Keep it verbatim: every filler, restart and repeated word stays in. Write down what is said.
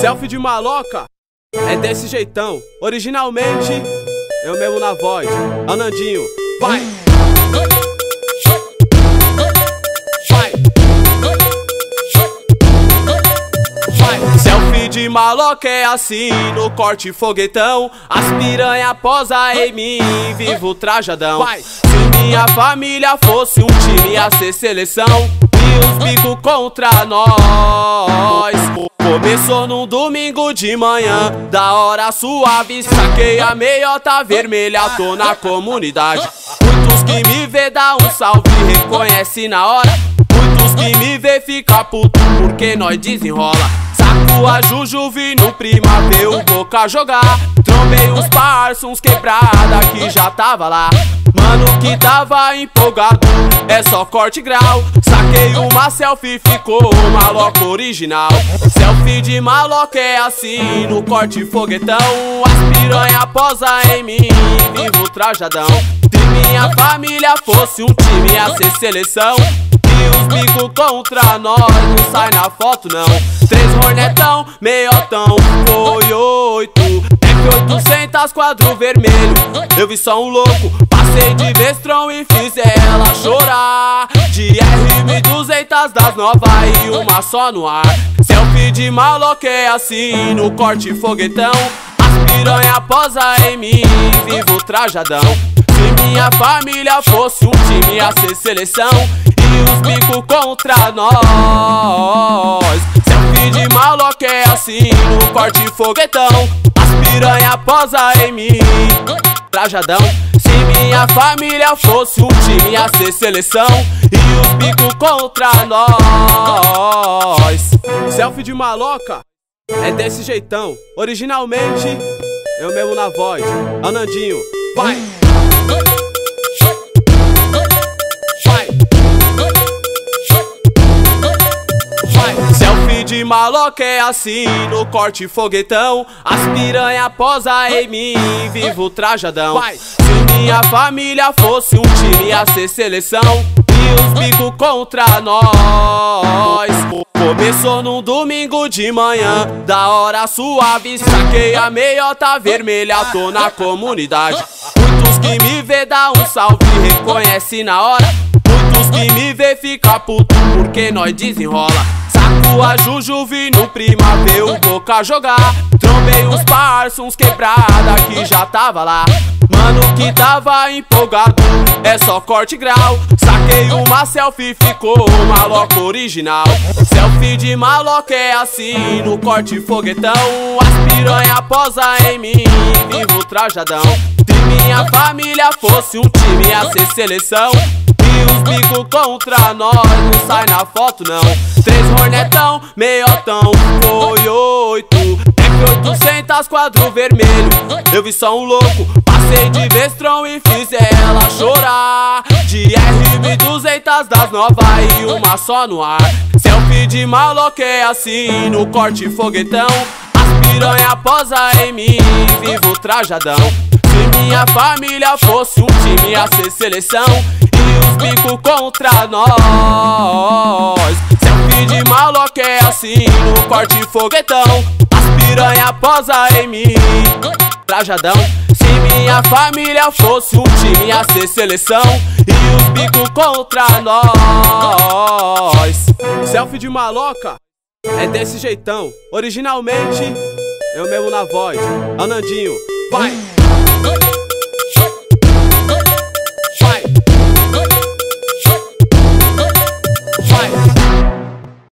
Selfie de maloca é desse jeitão. Originalmente, eu mesmo na voz. Anandinho, vai! Selfie de maloca é assim, no corte foguetão. As piranha posa em mim, vivo trajadão. Se minha família fosse um time a ser seleção, os bico contra nós. Começou num domingo de manhã, da hora suave, saquei a meiota vermelha, tô na comunidade. Muitos que me vê dá um salve, reconhece na hora. Muitos que me vê fica puto, porque nós desenrola. Saco a Juju, vi no prima, vê o Boca jogar. Trombei uns parça, uns quebrada, que já tava lá. Mano que tava empolgado, é só corte e grau. Saquei uma selfie, ficou maloca original. Selfie de maloca é assim, no corte foguetão. As piranha posa em mim, vivo trajadão. Se minha família fosse um time a ser seleção, e os bico contra nós, não sai na foto não. Três hornetão, meiotão, foi oito F oitocentos, quadro vermelho, eu vi só um louco. Passei de vestrão e fiz ela chorar. De R mil e duzentos das novas e uma só no ar. Selfie de maloca é assim, no corte foguetão. As piranha posa em mim, vivo trajadão. Se minha família fosse um time a ser seleção, e os bico contra nós. Selfie de maloca é assim, no corte foguetão. As piranha posa em mim, trajadão. Se minha família fosse um time a ser seleção, e os bico contra nós. Selfie de maloca é desse jeitão. Originalmente, eu mesmo na voz. Anandinho, vai! Selfie de maloca é assim, no corte foguetão. As piranha posa em mim, vivo trajadão. Se minha família fosse um time a ser seleção, e os bico contra nós. Começou num domingo de manhã, da hora suave, saquei a meiota vermelha, tô na comunidade. Muitos que me vê dá um salve, reconhece na hora. Muitos que me vê fica puto, porque nós desenrola. Saco a Juju, vi no prima, vê o Boca jogar. Trombei uns parça, uns quebrada, que já tava lá. Mano que tava empolgado, é só corte e grau. Saquei uma selfie, ficou maloca original. Selfie de maloca é assim, no corte foguetão. As piranha posa em mim, vivo trajadão. Se minha família fosse um time a ser seleção, os bico contra nós, não sai na foto não. Três hornetão, meiotão, foi oito F oitocentos, quadro vermelho, eu vi só um louco. Passei de vestrão e fiz ela chorar. De R mil e duzentos das novas e uma só no ar. Selfie de maloca é assim, no corte foguetão. As piranha posa em mim, vivo trajadão. Se minha família fosse um time a ser seleção, os bico contra nós. Selfie de maloca é assim, no corte foguetão. As piranha posa em mim, trajadão. Se minha família fosse um time a ser seleção, e os bico contra nós. Selfie de maloca é desse jeitão. Originalmente, eu mesmo na voz. Anandinho, vai!